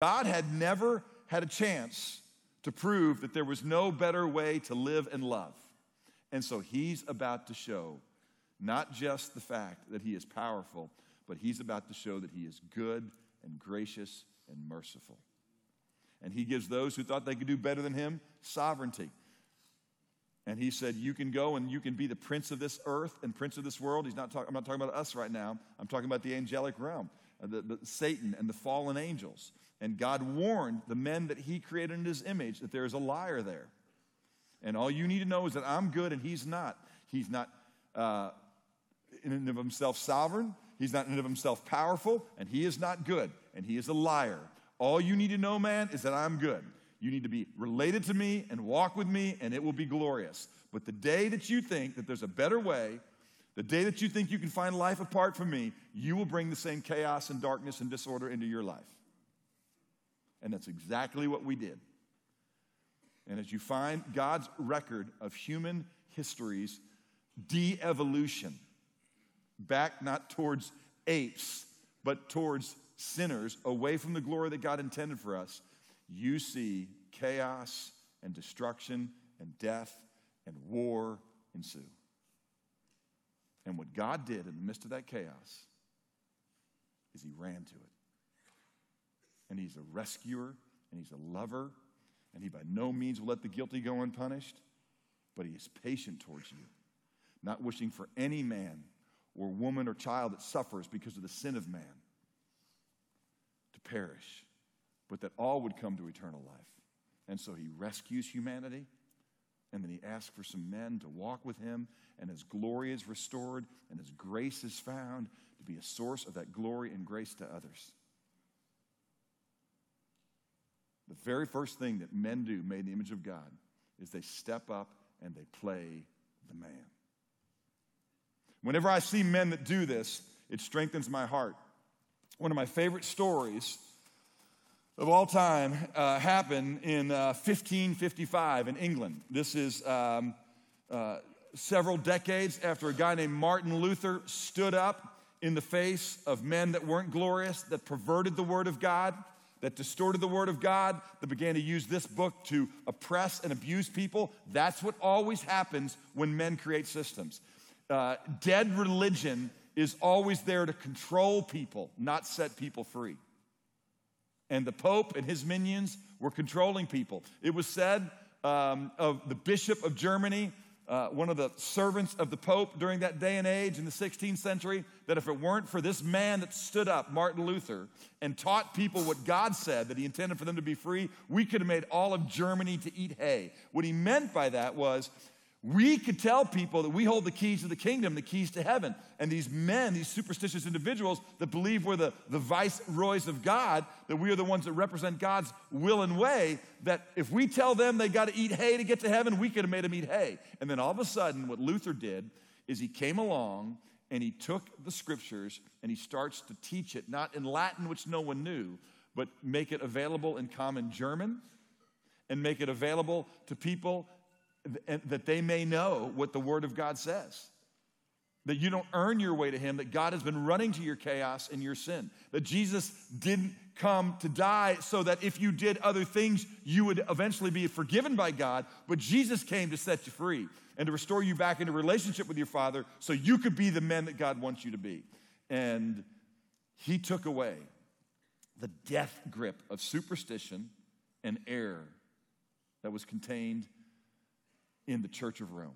God had never had a chance to prove that there was no better way to live and love. And so he's about to show not just the fact that he is powerful, but he's about to show that he is good and gracious and merciful. And he gives those who thought they could do better than him sovereignty. And he said, you can go and you can be the prince of this earth and prince of this world. I'm not talking about us right now. I'm talking about the angelic realm, the Satan and the fallen angels. And God warned the men that he created in his image that there is a liar there. And all you need to know is that I'm good and he's not. He's not in and of himself sovereign. He's not in and of himself powerful. And he is not good. And he is a liar. All you need to know, man, is that I'm good. You need to be related to me and walk with me, and it will be glorious. But the day that you think that there's a better way, the day that you think you can find life apart from me, you will bring the same chaos and darkness and disorder into your life. And that's exactly what we did. And as you find God's record of human history's de-evolution, back not towards apes, but towards sinners, away from the glory that God intended for us, you see chaos and destruction and death and war ensue. And what God did in the midst of that chaos is he ran to it. And he's a rescuer, and he's a lover, and he by no means will let the guilty go unpunished, but he is patient towards you, not wishing for any man or woman or child that suffers because of the sin of man to perish, but that all would come to eternal life. And so he rescues humanity, and then he asks for some men to walk with him, and his glory is restored, and his grace is found to be a source of that glory and grace to others. The very first thing that men do made in the image of God is they step up and they play the man. Whenever I see men that do this, it strengthens my heart. One of my favorite stories of all time happened in 1555 in England. This is several decades after a guy named Martin Luther stood up in the face of men that weren't glorious, that perverted the word of God, that distorted the word of God, that began to use this book to oppress and abuse people. That's what always happens when men create systems. Dead religion is always there to control people, not set people free. And the Pope and his minions were controlling people. It was said of the Bishop of Germany, one of the servants of the Pope during that day and age in the 16th century, that if it weren't for this man that stood up, Martin Luther, and taught people what God said, that he intended for them to be free, we could have made all of Germany to eat hay. What he meant by that was we could tell people that we hold the keys to the kingdom, the keys to heaven. And these men, these superstitious individuals that believe we're the viceroys of God, that we are the ones that represent God's will and way, that if we tell them they got to eat hay to get to heaven, we could have made them eat hay. And then all of a sudden, what Luther did is he came along and he took the scriptures and he starts to teach it, not in Latin, which no one knew, but make it available in common German and make it available to people and that they may know what the word of God says. That you don't earn your way to him, that God has been running to your chaos and your sin. That Jesus didn't come to die so that if you did other things, you would eventually be forgiven by God, but Jesus came to set you free and to restore you back into relationship with your Father so you could be the men that God wants you to be. And he took away the death grip of superstition and error that was contained in the Church of Rome.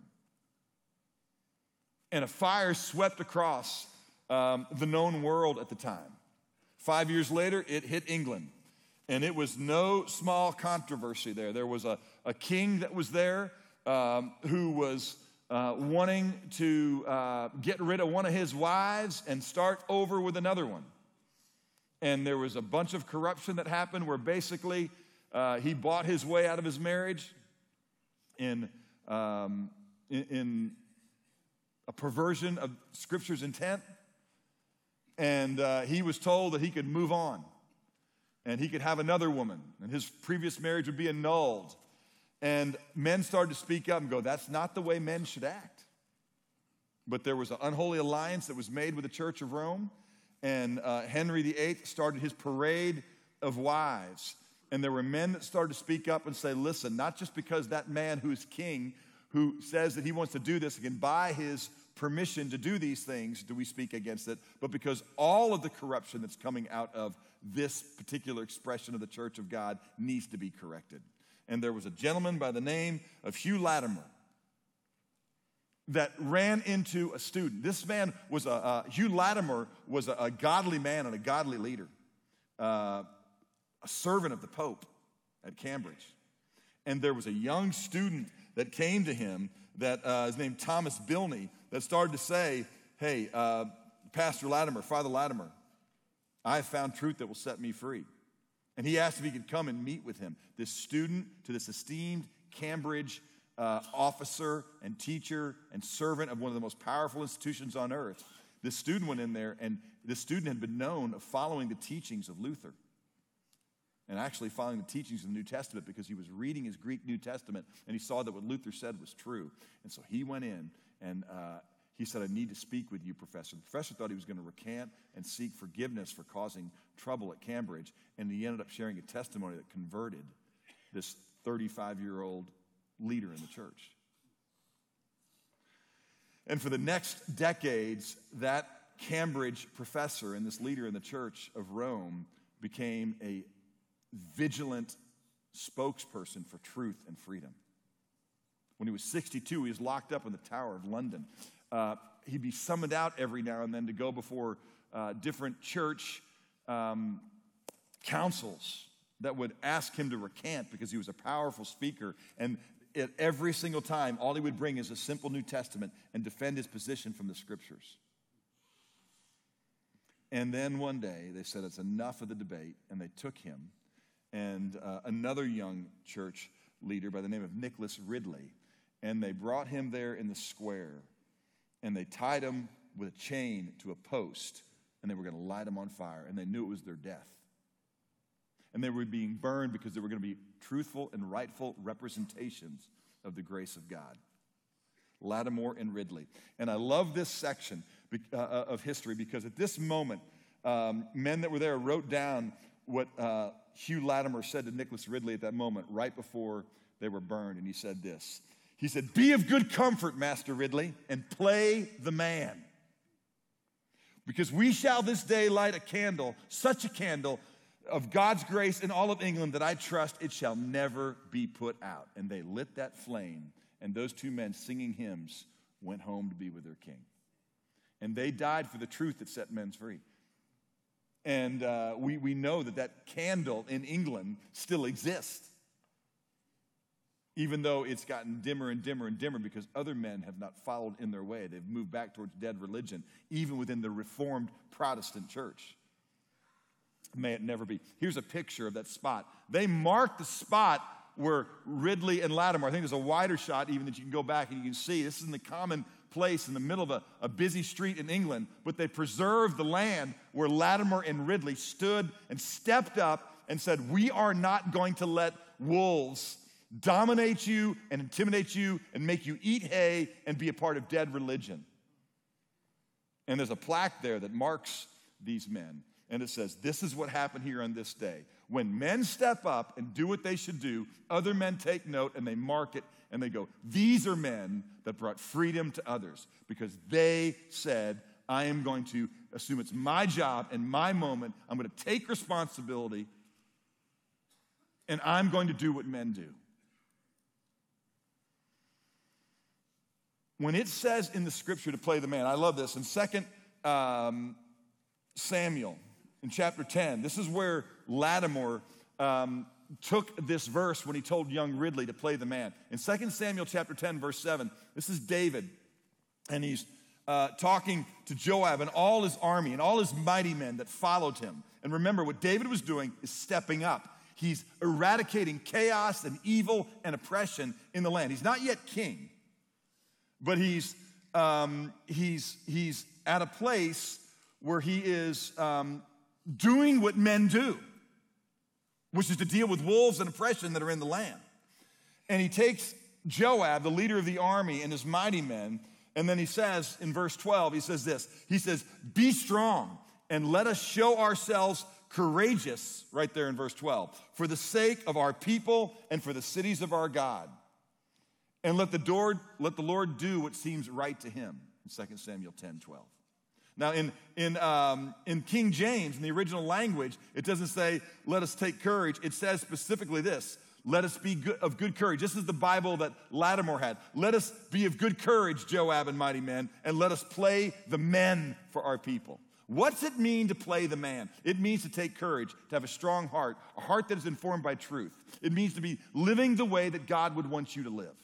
And a fire swept across the known world at the time. 5 years later, it hit England. And it was no small controversy there. There was a king that was there who was wanting to get rid of one of his wives and start over with another one. And there was a bunch of corruption that happened where basically he bought his way out of his marriage in a perversion of Scripture's intent, and he was told that he could move on, and he could have another woman, and his previous marriage would be annulled. And men started to speak up and go, that's not the way men should act. But there was an unholy alliance that was made with the Church of Rome, and Henry VIII started his parade of wives. And there were men that started to speak up and say, listen, not just because that man who is king, who says that he wants to do this and can buy his permission to do these things, do we speak against it, but because all of the corruption that's coming out of this particular expression of the church of God needs to be corrected. And there was a gentleman by the name of Hugh Latimer that ran into a student. This man was Hugh Latimer was a godly man and a godly leader, a servant of the Pope at Cambridge. And there was a young student that came to him that is named Thomas Bilney that started to say, hey, Pastor Latimer, Father Latimer, I have found truth that will set me free. And he asked if he could come and meet with him, this student to this esteemed Cambridge officer and teacher and servant of one of the most powerful institutions on earth. This student went in there, and this student had been known of following the teachings of Luther and actually following the teachings of the New Testament because he was reading his Greek New Testament, and he saw that what Luther said was true. And so he went in, and he said, I need to speak with you, Professor. The professor thought he was going to recant and seek forgiveness for causing trouble at Cambridge, and he ended up sharing a testimony that converted this 35-year-old leader in the church. And for the next decades, that Cambridge professor and this leader in the church of Rome became a vigilant spokesperson for truth and freedom. When he was 62, he was locked up in the Tower of London. He'd be summoned out every now and then to go before different church councils that would ask him to recant because he was a powerful speaker. And at every single time, all he would bring is a simple New Testament and defend his position from the Scriptures. And then one day, they said, it's enough of the debate, and they took him. And another young church leader by the name of Nicholas Ridley, and they brought him there in the square, and they tied him with a chain to a post, and they were going to light him on fire, and they knew it was their death. And they were being burned because they were going to be truthful and rightful representations of the grace of God. Latimer and Ridley. And I love this section of history because at this moment, men that were there wrote down what Hugh Latimer said to Nicholas Ridley at that moment right before they were burned. And he said this. He said, be of good comfort, Master Ridley, and play the man. Because we shall this day light a candle, such a candle, of God's grace in all of England that I trust it shall never be put out. And they lit that flame, and those two men singing hymns went home to be with their king. And they died for the truth that set men free. And we know that that candle in England still exists, even though it's gotten dimmer and dimmer and dimmer because other men have not followed in their way. They've moved back towards dead religion, even within the Reformed Protestant church. May it never be. Here's a picture of that spot. They marked the spot where Ridley and Latimer, I think there's a wider shot even that you can go back and you can see. This is in the common place in the middle of a busy street in England, but they preserved the land where Latimer and Ridley stood and stepped up and said, we are not going to let wolves dominate you and intimidate you and make you eat hay and be a part of dead religion. And there's a plaque there that marks these men. And it says, this is what happened here on this day. When men step up and do what they should do, other men take note and they mark it and they go, these are men that brought freedom to others because they said, I am going to assume it's my job and my moment. I'm going to take responsibility and I'm going to do what men do. When it says in the Scripture to play the man, I love this. In 2 Samuel, in chapter 10, this is where Latimer took this verse when he told young Ridley to play the man. In 2 Samuel chapter 10, verse 7, this is David, and he's talking to Joab and all his army and all his mighty men that followed him. And remember, what David was doing is stepping up. He's eradicating chaos and evil and oppression in the land. He's not yet king, but he's at a place where he is doing what men do, which is to deal with wolves and oppression that are in the land. And he takes Joab, the leader of the army, and his mighty men, and then he says in verse 12, he says this, he says, be strong and let us show ourselves courageous right there in verse 12, for the sake of our people and for the cities of our God. And let the Lord do what seems right to him, in 2 Samuel 10, 12. Now, in King James, in the original language, it doesn't say, let us take courage. It says specifically this, let us be of good courage. This is the Bible that Latimer had. Let us be of good courage, Joab and mighty men, and let us play the men for our people. What's it mean to play the man? It means to take courage, to have a strong heart, a heart that is informed by truth. It means to be living the way that God would want you to live.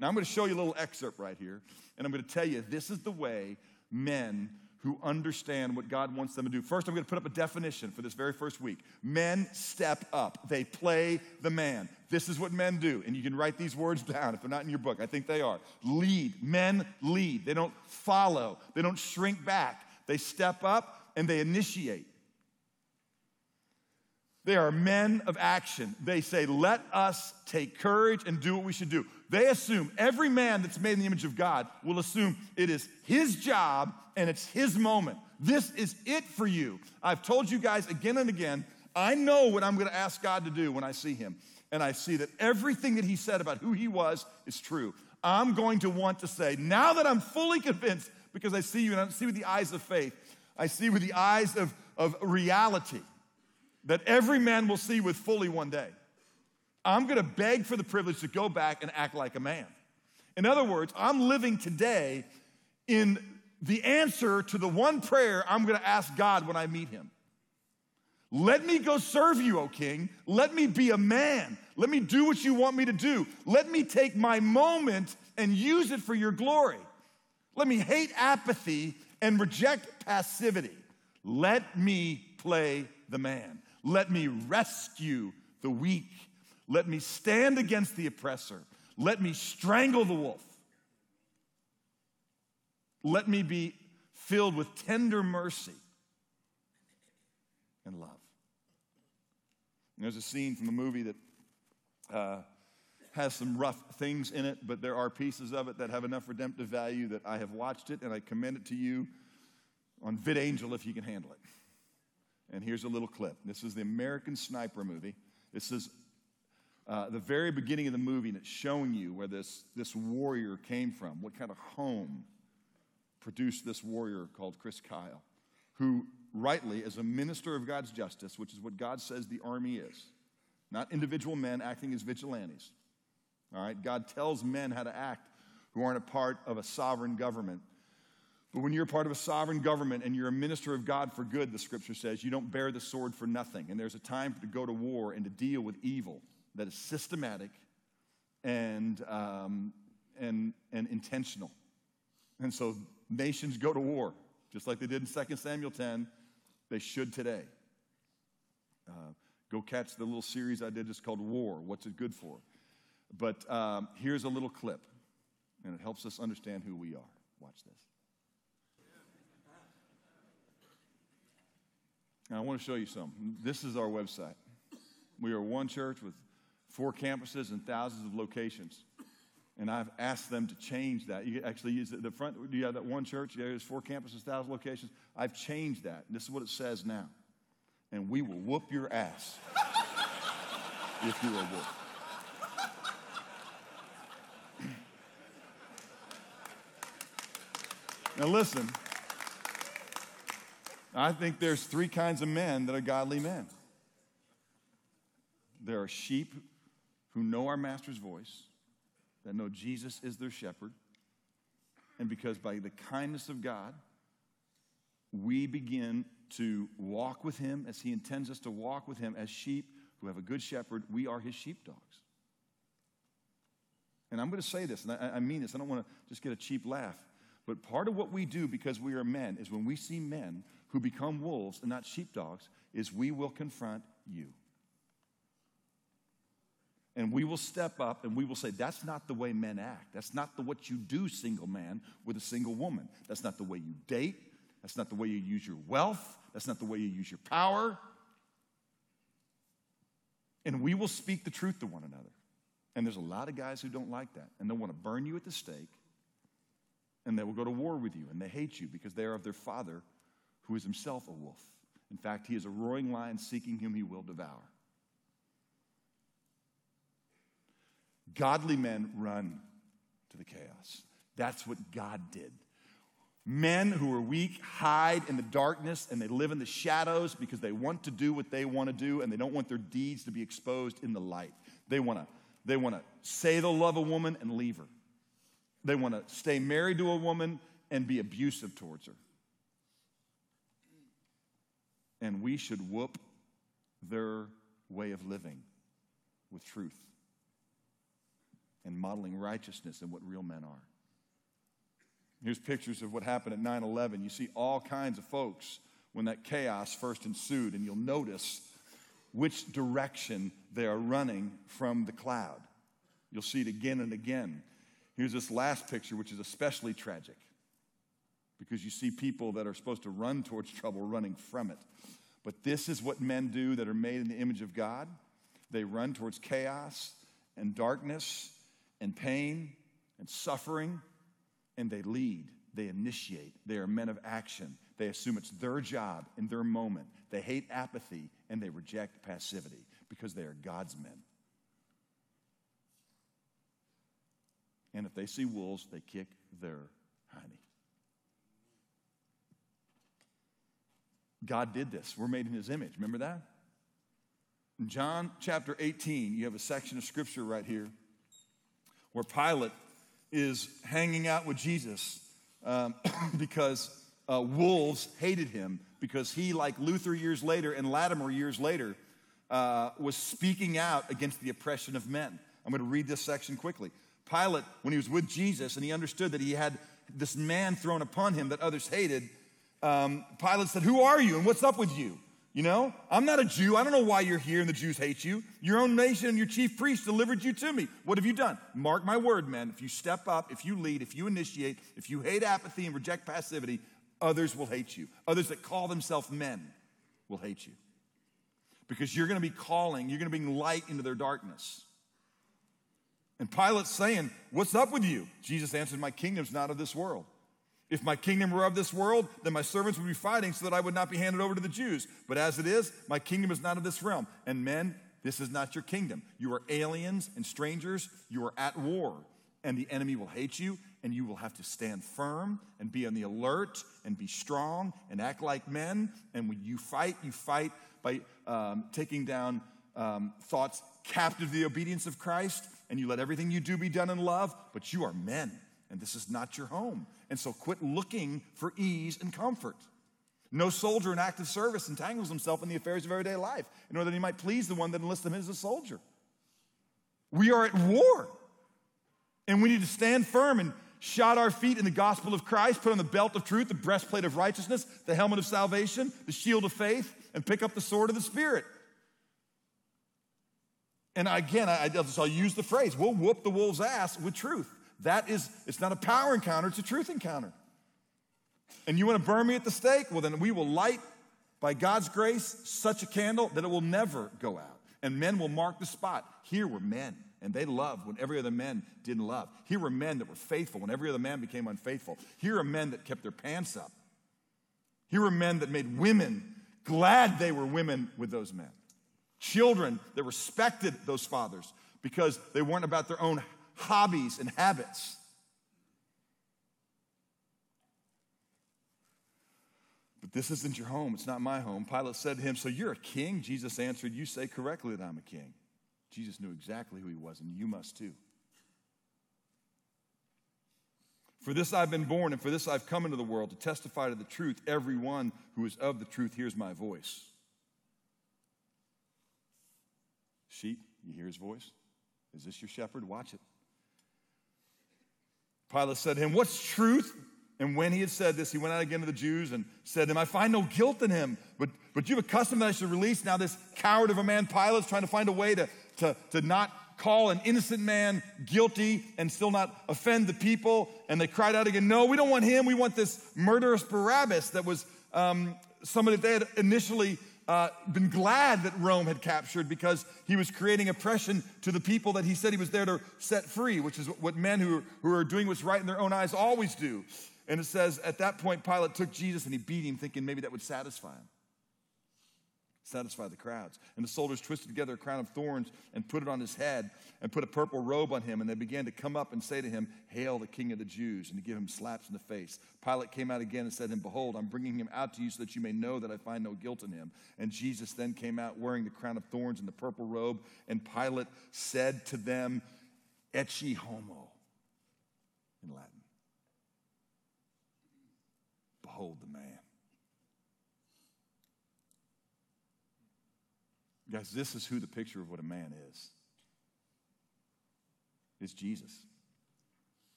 Now, I'm going to show you a little excerpt right here, and I'm going to tell you this is the way men who understand what God wants them to do. First, I'm going to put up a definition for this very first week. Men step up. They play the man. This is what men do. And you can write these words down if they're not in your book. I think they are. Lead. Men lead. They don't follow. They don't shrink back. They step up and they initiate. They are men of action. They say, let us take courage and do what we should do. They assume, every man that's made in the image of God will assume it is his job and it's his moment. This is it for you. I've told you guys again and again, I know what I'm going to ask God to do when I see him. And I see that everything that he said about who he was is true. I'm going to want to say, now that I'm fully convinced, because I see you and I see with the eyes of faith, I see with the eyes of reality that every man will see with fully one day. I'm going to beg for the privilege to go back and act like a man. In other words, I'm living today in the answer to the one prayer I'm going to ask God when I meet him. Let me go serve you, O King. Let me be a man. Let me do what you want me to do. Let me take my moment and use it for your glory. Let me hate apathy and reject passivity. Let me play the man. Let me rescue the weak. Let me stand against the oppressor. Let me strangle the wolf. Let me be filled with tender mercy and love. And there's a scene from a movie that has some rough things in it, but there are pieces of it that have enough redemptive value that I have watched it, and I commend it to you on VidAngel if you can handle it. And here's a little clip. This is the American Sniper movie. This is the very beginning of the movie, and it's showing you where this warrior came from, what kind of home produced this warrior called Chris Kyle, who rightly, as a minister of God's justice, which is what God says the army is, not individual men acting as vigilantes, all right? God tells men how to act who aren't a part of a sovereign government. But when you're a part of a sovereign government and you're a minister of God for good, the scripture says, you don't bear the sword for nothing. And there's a time to go to war and to deal with evil that is systematic and intentional. And so nations go to war, just like they did in 2 Samuel 10. They should today. Go catch the little series I did just called War, What's It Good For? But here's a little clip, and it helps us understand who we are. Watch this. Now, I want to show you something. This is our website. We are one church with 4 campuses and thousands of locations, and I've asked them to change that. You actually use the front. Do you have that one church? Yeah, there's 4 campuses, 1,000 locations. I've changed that. This is what it says now, and we will whoop your ass if you are whooped. Now listen, I think there's 3 kinds of men that are godly men. There are sheep who know our master's voice, that know Jesus is their shepherd, and because by the kindness of God, we begin to walk with him as he intends us to walk with him as sheep who have a good shepherd. We are his sheepdogs. And I'm going to say this, and I mean this. I don't want to just get a cheap laugh. But part of what we do because we are men is when we see men who become wolves and not sheepdogs is we will confront you. And we will step up and we will say, that's not the way men act. That's not the what you do, single man, with a single woman. That's not the way you date. That's not the way you use your wealth. That's not the way you use your power. And we will speak the truth to one another. And there's a lot of guys who don't like that. And they want to burn you at the stake. And they will go to war with you, and they hate you because they are of their father, who is himself a wolf. In fact, he is a roaring lion seeking whom he will devour. Godly men run to the chaos. That's what God did. Men who are weak hide in the darkness and they live in the shadows because they want to do what they want to do and they don't want their deeds to be exposed in the light. They want to say they'll love a woman and leave her. They want to stay married to a woman and be abusive towards her. And we should whoop their way of living with truth and modeling righteousness and what real men are. Here's pictures of what happened at 9/11. You see all kinds of folks when that chaos first ensued, and you'll notice which direction they are running from the cloud. You'll see it again and again. Here's this last picture, which is especially tragic because you see people that are supposed to run towards trouble running from it. But this is what men do that are made in the image of God. They run towards chaos and darkness and pain and suffering, and they lead, they initiate. They are men of action. They assume it's their job in their moment. They hate apathy, and they reject passivity because they are God's men. And if they see wolves, they kick their hiney. God did this. We're made in his image. Remember that? In John chapter 18, you have a section of scripture right here where Pilate is hanging out with Jesus because wolves hated him, because he, like Luther years later and Latimer years later, was speaking out against the oppression of men. I'm going to read this section quickly. Pilate, when he was with Jesus and he understood that he had this man thrown upon him that others hated, Pilate said, "Who are you and what's up with you? You know, I'm not a Jew. I don't know why you're here and the Jews hate you. Your own nation and your chief priests delivered you to me. What have you done?" Mark my word, man. If you step up, if you lead, if you initiate, if you hate apathy and reject passivity, others will hate you. Others that call themselves men will hate you because you're going to be calling, you're going to bring light into their darkness. And Pilate's saying, "What's up with you?" Jesus answered, "My kingdom's not of this world. If my kingdom were of this world, then my servants would be fighting so that I would not be handed over to the Jews. But as it is, my kingdom is not of this realm. And men, this is not your kingdom. You are aliens and strangers. You are at war. And the enemy will hate you. And you will have to stand firm and be on the alert and be strong and act like men. And when you fight by taking down thoughts captive to the obedience of Christ. And you let everything you do be done in love. But you are men. And this is not your home. And so quit looking for ease and comfort. No soldier in active service entangles himself in the affairs of everyday life in order that he might please the one that enlists him as a soldier." We are at war. And we need to stand firm and shod our feet in the gospel of Christ, put on the belt of truth, the breastplate of righteousness, the helmet of salvation, the shield of faith, and pick up the sword of the Spirit. And again, I'll use the phrase, we'll whoop the wolves' ass with truth. That is, it's not a power encounter, it's a truth encounter. And you want to burn me at the stake? Well, then we will light, by God's grace, such a candle that it will never go out. And men will mark the spot. Here were men, and they loved when every other man didn't love. Here were men that were faithful when every other man became unfaithful. Here are men that kept their pants up. Here were men that made women glad they were women with those men. Children that respected those fathers because they weren't about their own hobbies and habits. But this isn't your home. It's not my home. Pilate said to him, "So you're a king?" Jesus answered, "You say correctly that I'm a king." Jesus knew exactly who he was, and you must too. "For this I've been born, and for this I've come into the world, to testify to the truth. Everyone who is of the truth hears my voice." Sheep, you hear his voice? Is this your shepherd? Watch it. Pilate said to him, "What's truth?" And when he had said this, he went out again to the Jews and said to them, "I find no guilt in him, but you've accustomed that I should release now this coward of a man." Pilate's trying to find a way to not call an innocent man guilty and still not offend the people. And they cried out again, "No, we don't want him. We want this murderous Barabbas," that was somebody that they had initially been glad that Rome had captured because he was creating oppression to the people that he said he was there to set free, which is what men who are doing what's right in their own eyes always do. And it says, at that point, Pilate took Jesus and he beat him, thinking maybe that would satisfy him. satisfy the crowds. And the soldiers twisted together a crown of thorns and put it on his head and put a purple robe on him. And they began to come up and say to him, "Hail the King of the Jews," and to give him slaps in the face. Pilate came out again and said to him, "Behold, I'm bringing him out to you so that you may know that I find no guilt in him." And Jesus then came out wearing the crown of thorns and the purple robe. And Pilate said to them, "Ecce homo," in Latin. Behold the man. Guys, this is who the picture of what a man is. It's Jesus.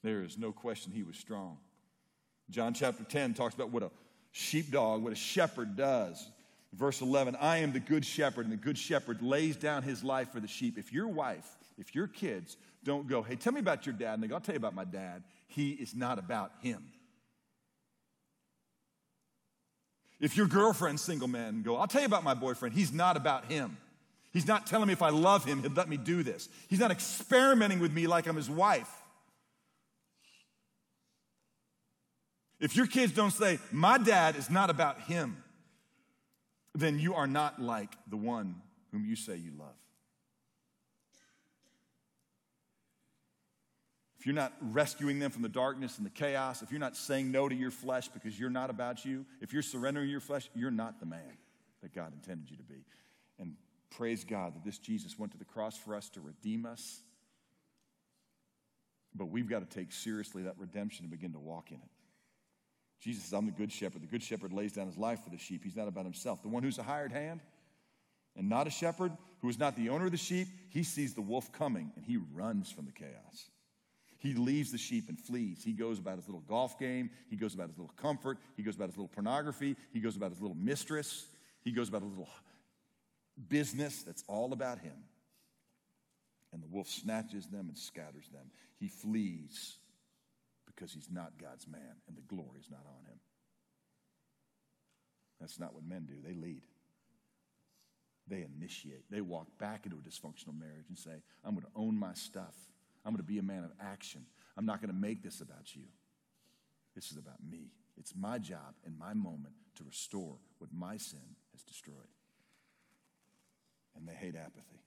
There is no question he was strong. John chapter 10 talks about what a sheepdog, what a shepherd does. Verse 11, "I am the good shepherd, and the good shepherd lays down his life for the sheep." If your wife, if your kids don't go, "Hey, tell me about your dad," and they go, "I'll tell you about my dad," he is not about him. If your girlfriend's single man go, "I'll tell you about my boyfriend," he's not about him. He's not telling me if I love him, he'll let me do this. He's not experimenting with me like I'm his wife. If your kids don't say, "My dad," is not about him, then you are not like the one whom you say you love. If you're not rescuing them from the darkness and the chaos, if you're not saying no to your flesh because you're not about you, if you're surrendering your flesh, you're not the man that God intended you to be. And praise God that this Jesus went to the cross for us to redeem us. But we've got to take seriously that redemption and begin to walk in it. Jesus says, "I'm the good shepherd. The good shepherd lays down his life for the sheep." He's not about himself. The one who's a hired hand and not a shepherd, who is not the owner of the sheep, he sees the wolf coming and he runs from the chaos. He leaves the sheep and flees. He goes about his little golf game. He goes about his little comfort. He goes about his little pornography. He goes about his little mistress. He goes about his little business that's all about him. And the wolf snatches them and scatters them. He flees because he's not God's man and the glory is not on him. That's not what men do. They lead. They initiate. They walk back into a dysfunctional marriage and say, "I'm going to own my stuff. I'm going to be a man of action. I'm not going to make this about you. This is about me. It's my job and my moment to restore what my sin has destroyed." And they hate apathy.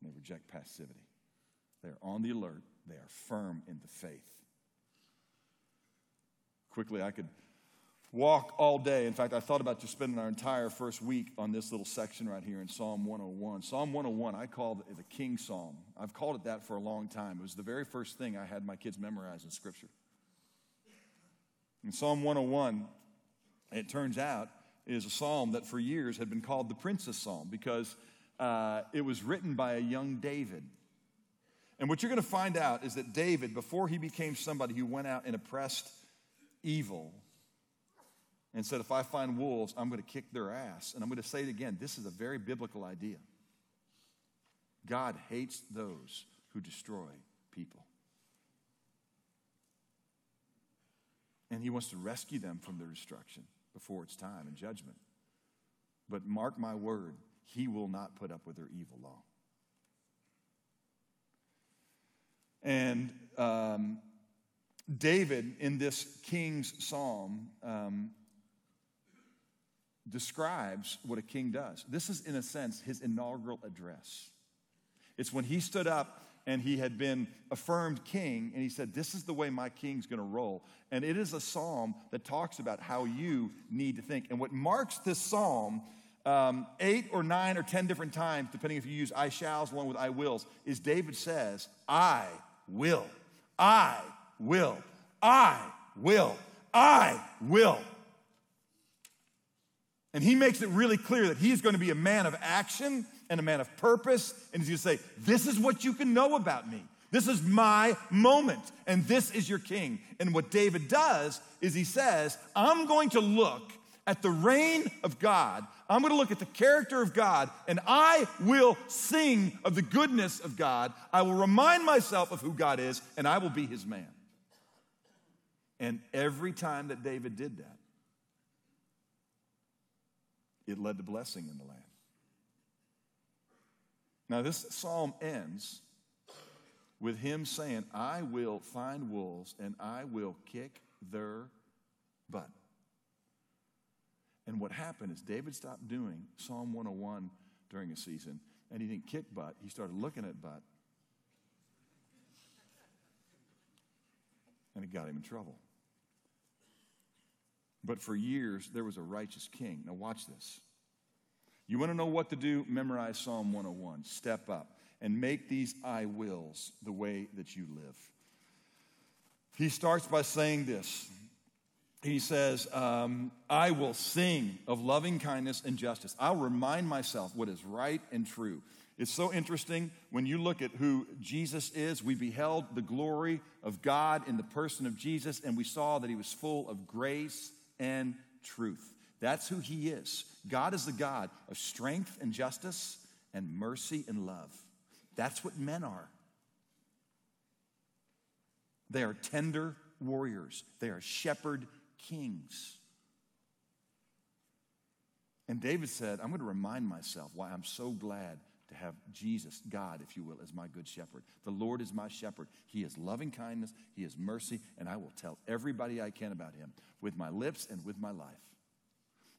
And they reject passivity. They are on the alert. They are firm in the faith. Quickly, I could walk all day. In fact, I thought about just spending our entire first week on this little section right here in Psalm 101. Psalm 101, I call it the King Psalm. I've called it that for a long time. It was the very first thing I had my kids memorize in Scripture. In Psalm 101, it turns out, is a psalm that for years had been called the Prince's Psalm because it was written by a young David. And what you're going to find out is that David, before he became somebody who went out and oppressed evil, and said, "If I find wolves, I'm going to kick their ass." And I'm going to say it again. This is a very biblical idea. God hates those who destroy people. And he wants to rescue them from their destruction before it's time in judgment. But mark my word, he will not put up with their evil long. And David, in this King's Psalm, describes what a king does. This is, in a sense, his inaugural address. It's when he stood up and he had been affirmed king, and he said, "This is the way my king's going to roll." And it is a psalm that talks about how you need to think. And what marks this psalm, 8 or 9 or 10 different times, depending if you use I shalls along with I wills, is David says, "I will, I will, I will, I will." And he makes it really clear that he is going to be a man of action and a man of purpose. And he's going to say, "This is what you can know about me. This is my moment. And this is your king." And what David does is he says, "I'm going to look at the reign of God. I'm going to look at the character of God, and I will sing of the goodness of God. I will remind myself of who God is, and I will be his man." And every time that David did that, it led to blessing in the land. Now, this psalm ends with him saying, "I will find wolves and I will kick their butt." And what happened is David stopped doing Psalm 101 during a season, and he didn't kick butt. He started looking at butt, and it got him in trouble. But for years, there was a righteous king. Now watch this. You want to know what to do? Memorize Psalm 101. Step up and make these I wills the way that you live. He starts by saying this. He says, I will sing of loving kindness and justice. I'll remind myself what is right and true. It's so interesting when you look at who Jesus is. We beheld the glory of God in the person of Jesus, and we saw that he was full of grace and truth. That's who he is. God is the God of strength and justice and mercy and love. That's what men are. They are tender warriors. They are shepherd kings. And David said, I'm going to remind myself why I'm so glad to have Jesus, God, if you will, as my good shepherd. The Lord is my shepherd. He is loving kindness. He is mercy. And I will tell everybody I can about him with my lips and with my life.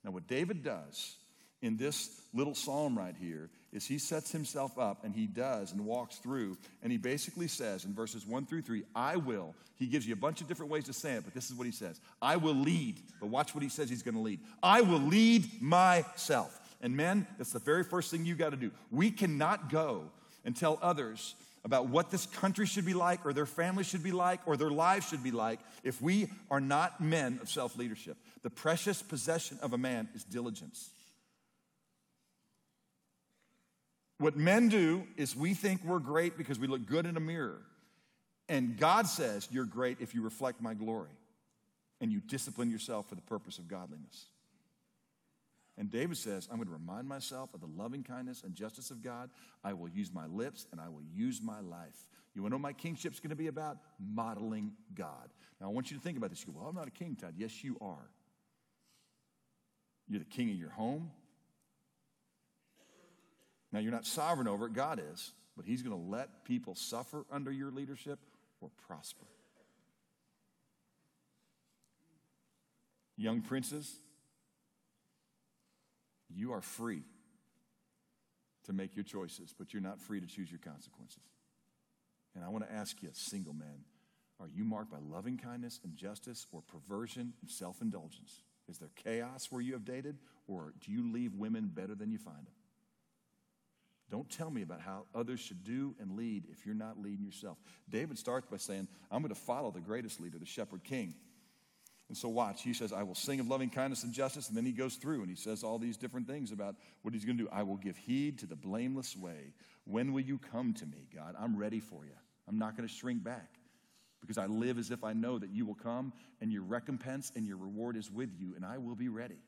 Now, what David does in this little psalm right here is he sets himself up, and he does and walks through, and he basically says in verses 1-3, I will. He gives you a bunch of different ways to say it, but this is what he says. I will lead. But watch what he says he's going to lead. I will lead myself. And men, that's the very first thing you got to do. We cannot go and tell others about what this country should be like, or their family should be like, or their lives should be like, if we are not men of self-leadership. The precious possession of a man is diligence. What men do is we think we're great because we look good in a mirror. And God says, you're great if you reflect my glory and you discipline yourself for the purpose of godliness. And David says, I'm going to remind myself of the loving kindness and justice of God. I will use my lips and I will use my life. You want to know what my kingship's going to be about? Modeling God. Now, I want you to think about this. You go, well, I'm not a king, Todd. Yes, you are. You're the king of your home. Now, you're not sovereign over it. God is. But he's going to let people suffer under your leadership or prosper. Young princes, you are free to make your choices, but you're not free to choose your consequences. And I want to ask you, single man, are you marked by loving kindness and justice, or perversion and self-indulgence? Is there chaos where you have dated, or do you leave women better than you find them? Don't tell me about how others should do and lead if you're not leading yourself. David starts by saying, I'm going to follow the greatest leader, the shepherd king. And so watch, he says, I will sing of loving kindness and justice. And then he goes through and he says all these different things about what he's going to do. I will give heed to the blameless way. When will you come to me, God? I'm ready for you. I'm not going to shrink back, because I live as if I know that you will come, and your recompense and your reward is with you, and I will be ready.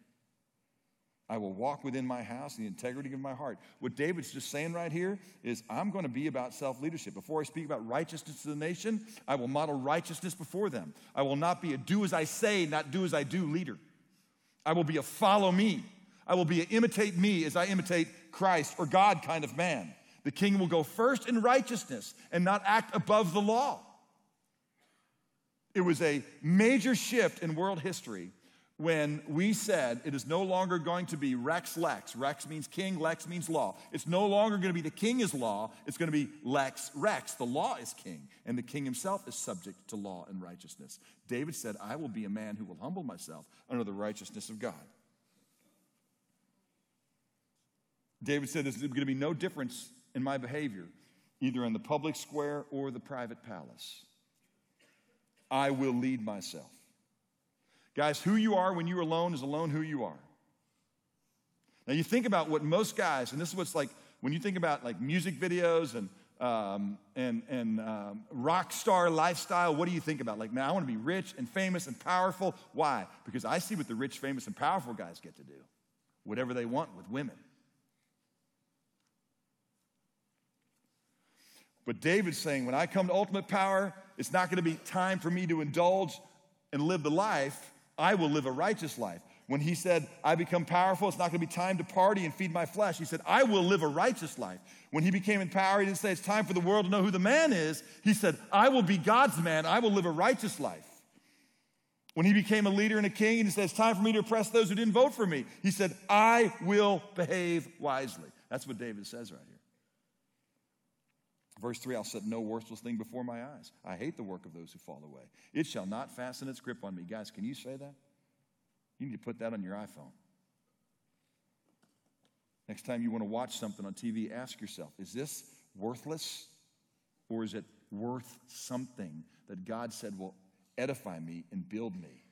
I will walk within my house in the integrity of my heart. What David's just saying right here is, I'm going to be about self-leadership. Before I speak about righteousness to the nation, I will model righteousness before them. I will not be a do as I say, not do as I do leader. I will be a follow me. I will be an imitate me as I imitate Christ or God kind of man. The king will go first in righteousness and not act above the law. It was a major shift in world history when we said it is no longer going to be rex lex. Rex means king, lex means law. It's no longer going to be the king is law. It's going to be lex rex. The law is king, and the king himself is subject to law and righteousness. David said, I will be a man who will humble myself under the righteousness of God. David said there's going to be no difference in my behavior, either in the public square or the private palace. I will lead myself. Guys, who you are when you're alone is alone who you are. Now, you think about what most guys, and this is what's like when you think about like music videos and rock star lifestyle, what do you think about? Like, man, I want to be rich and famous and powerful. Why? Because I see what the rich, famous, and powerful guys get to do, whatever they want with women. But David's saying, when I come to ultimate power, it's not going to be time for me to indulge and live the life. I will live a righteous life. When he said, I become powerful, it's not going to be time to party and feed my flesh. He said, I will live a righteous life. When he became in power, he didn't say, it's time for the world to know who the man is. He said, I will be God's man. I will live a righteous life. When he became a leader and a king, and he said, it's time for me to oppress those who didn't vote for me. He said, I will behave wisely. That's what David says right here. Verse 3, I'll set no worthless thing before my eyes. I hate the work of those who fall away. It shall not fasten its grip on me. Guys, can you say that? You need to put that on your iPhone. Next time you want to watch something on TV, ask yourself, is this worthless or is it worth something that God said will edify me and build me?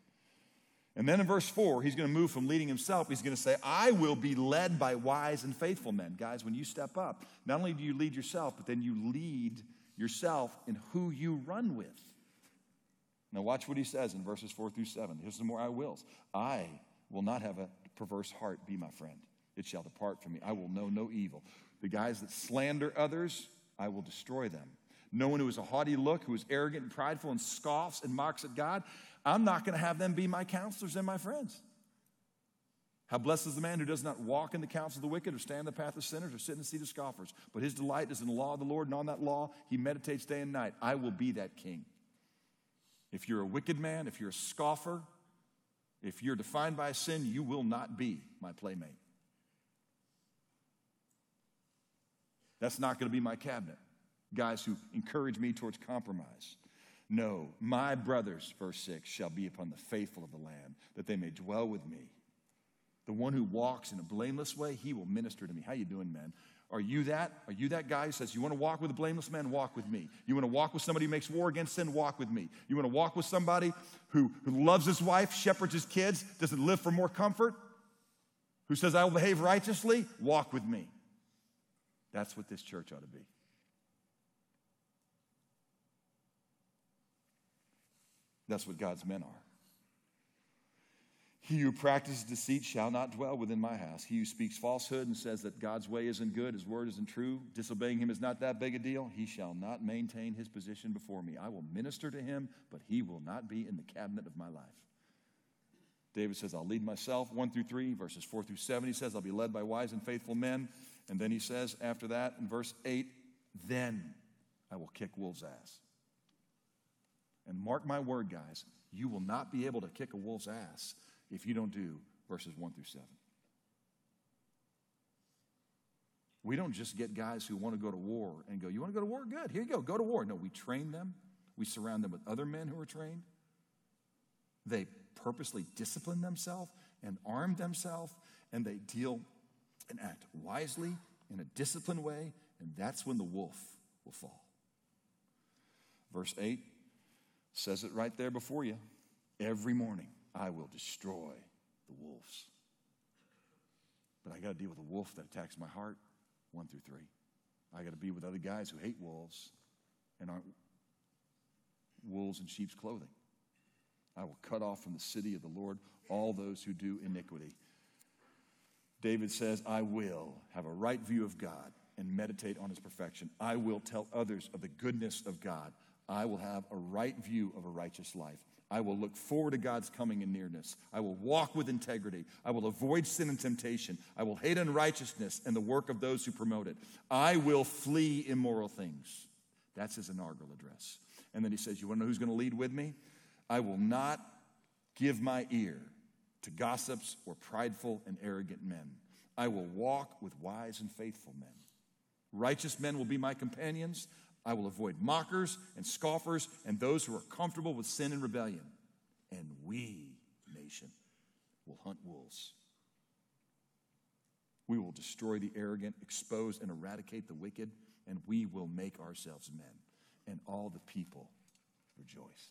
And then in verse 4, he's going to move from leading himself. He's going to say, I will be led by wise and faithful men. Guys, when you step up, not only do you lead yourself, but then you lead yourself in who you run with. Now watch what he says in verses 4 through 7. Here's some more I wills. I will not have a perverse heart be my friend. It shall depart from me. I will know no evil. The guys that slander others, I will destroy them. No one who is a haughty look, who is arrogant and prideful and scoffs and mocks at God, I'm not going to have them be my counselors and my friends. How blessed is the man who does not walk in the counsel of the wicked or stand in the path of sinners or sit in the seat of scoffers. But his delight is in the law of the Lord, and on that law he meditates day and night. I will be that king. If you're a wicked man, if you're a scoffer, if you're defined by sin, you will not be my playmate. That's not going to be my cabinet. Guys who encourage me towards compromise. No, my brothers, verse 6, shall be upon the faithful of the land, that they may dwell with me. The one who walks in a blameless way, he will minister to me. How you doing, man? Are you that? Are you that guy who says, you want to walk with a blameless man? Walk with me. You want to walk with somebody who makes war against sin? Walk with me. You want to walk with somebody who loves his wife, shepherds his kids, doesn't live for more comfort, who says, I will behave righteously? Walk with me. That's what this church ought to be. That's what God's men are. He who practices deceit shall not dwell within my house. He who speaks falsehood and says that God's way isn't good, his word isn't true, disobeying him is not that big a deal, he shall not maintain his position before me. I will minister to him, but he will not be in the cabinet of my life. David says, I'll lead myself, 1 through 3, verses 4 through 7. He says, I'll be led by wise and faithful men. And then he says, after that, in verse 8, then I will kick wolves' ass. And mark my word, guys, you will not be able to kick a wolf's ass if you don't do verses 1 through 7. We don't just get guys who want to go to war and go, you want to go to war? Good, here you go, go to war. No, we train them. We surround them with other men who are trained. They purposely discipline themselves and arm themselves, and they deal and act wisely in a disciplined way, and that's when the wolf will fall. Verse 8. Says it right there before you. Every morning, I will destroy the wolves. But I got to deal with a wolf that attacks my heart, 1 through 3. I got to be with other guys who hate wolves and aren't wolves in sheep's clothing. I will cut off from the city of the Lord all those who do iniquity. David says, I will have a right view of God and meditate on his perfection. I will tell others of the goodness of God. I will have a right view of a righteous life. I will look forward to God's coming and nearness. I will walk with integrity. I will avoid sin and temptation. I will hate unrighteousness and the work of those who promote it. I will flee immoral things. That's his inaugural address. And then he says, you want to know who's going to lead with me? I will not give my ear to gossips or prideful and arrogant men. I will walk with wise and faithful men. Righteous men will be my companions. I will avoid mockers and scoffers and those who are comfortable with sin and rebellion. And we, nation, will hunt wolves. We will destroy the arrogant, expose and eradicate the wicked, and we will make ourselves men. And all the people rejoiced.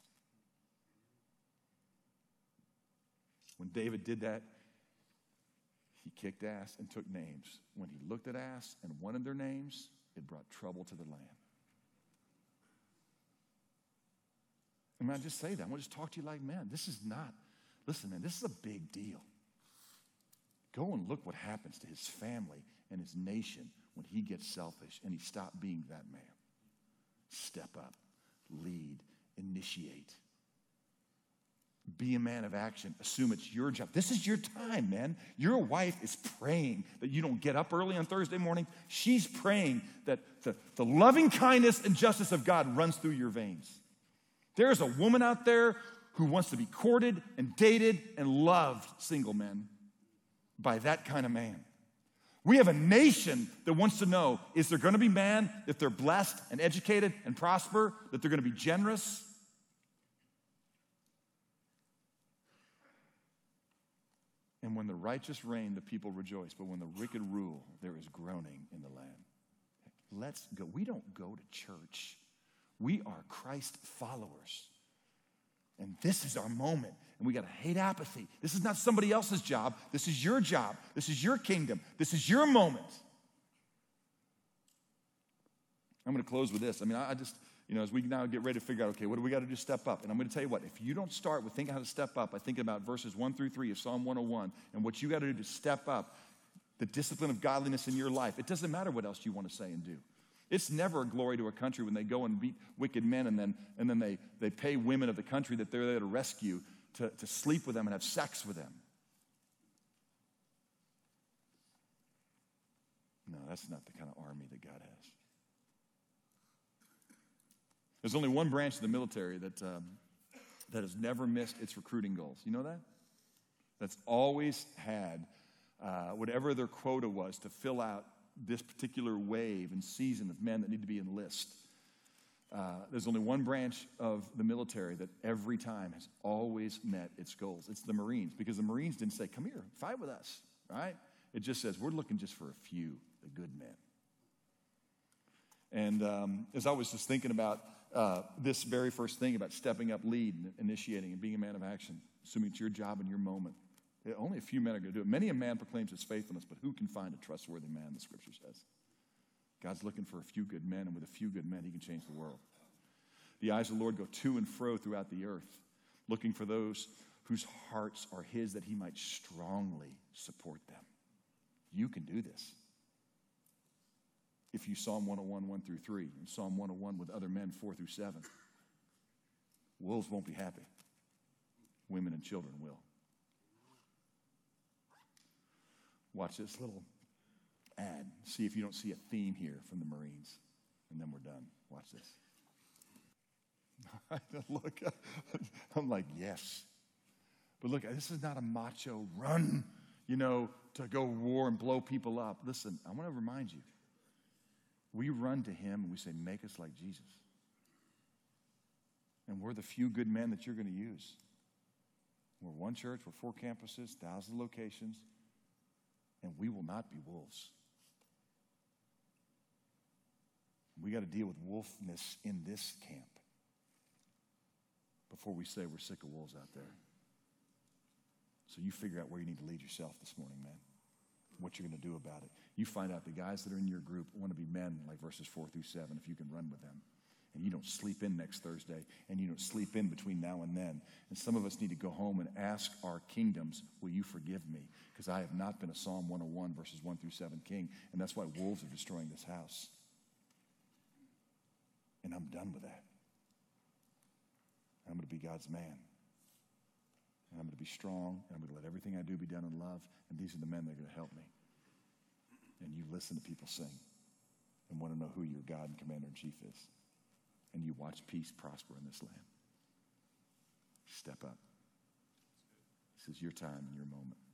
When David did that, he kicked ass and took names. When he looked at ass and wanted their names, it brought trouble to the land. I mean, I just say that. I want to just talk to you like, man, this is not, listen, man, this is a big deal. Go and look what happens to his family and his nation when he gets selfish and he stopped being that man. Step up, lead, initiate. Be a man of action. Assume it's your job. This is your time, man. Your wife is praying that you don't get up early on Thursday morning. She's praying that the loving kindness and justice of God runs through your veins. There's a woman out there who wants to be courted and dated and loved, single men, by that kind of man. We have a nation that wants to know, is there going to be man, if they're blessed and educated and prosper, that they're going to be generous? And when the righteous reign, the people rejoice. But when the wicked rule, there is groaning in the land. Let's go. We don't go to church. We are Christ followers. And this is our moment. And we got to hate apathy. This is not somebody else's job. This is your job. This is your kingdom. This is your moment. I'm going to close with this. I just, as we now get ready to figure out, okay, what do we got to do to step up? And I'm going to tell you what, if you don't start with thinking how to step up, I think about verses 1-3 of Psalm 101 and what you got to do to step up the discipline of godliness in your life. It doesn't matter what else you want to say and do. It's never a glory to a country when they go and beat wicked men and then they pay women of the country that they're there to rescue to sleep with them and have sex with them. No, that's not the kind of army that God has. There's only one branch of the military that has never missed its recruiting goals. You know that? That's always had whatever their quota was to fill out this particular wave and season of men that need to be enlisted. There's only one branch of the military that every time has always met its goals. It's the Marines, because the Marines didn't say, come here, fight with us, right? It just says, we're looking just for a few, the good men. And as I was just thinking about this very first thing about stepping up, lead, and initiating, and being a man of action, assuming it's your job and your moment, only a few men are going to do it. Many a man proclaims his faithfulness, but who can find a trustworthy man, the Scripture says. God's looking for a few good men, and with a few good men, he can change the world. The eyes of the Lord go to and fro throughout the earth, looking for those whose hearts are his, that he might strongly support them. You can do this. If you Psalm 101, 1-3, and Psalm 101 with other men, 4-7, wolves won't be happy. Women and children will. Watch this little ad. See if you don't see a theme here from the Marines, and then we're done. Watch this. Look, I'm like, yes. But look, this is not a macho run, to go war and blow people up. Listen, I want to remind you, we run to him and we say, make us like Jesus. And we're the few good men that you're going to use. We're one church, we're 4 campuses, thousands of locations, and we will not be wolves. We got to deal with wolfness in this camp before we say we're sick of wolves out there. So you figure out where you need to lead yourself this morning, man. What you're going to do about it. You find out the guys that are in your group want to be men, like verses 4-7, if you can run with them. And you don't sleep in next Thursday, and you don't sleep in between now and then. And some of us need to go home and ask our kingdoms, will you forgive me? Because I have not been a Psalm 101 verses 1-7 king, and that's why wolves are destroying this house. And I'm done with that. I'm going to be God's man. And I'm going to be strong, and I'm going to let everything I do be done in love, and these are the men that are going to help me. And you listen to people sing and want to know who your God and Commander-in-Chief is. And you watch peace prosper in this land. Step up. This is your time and your moment.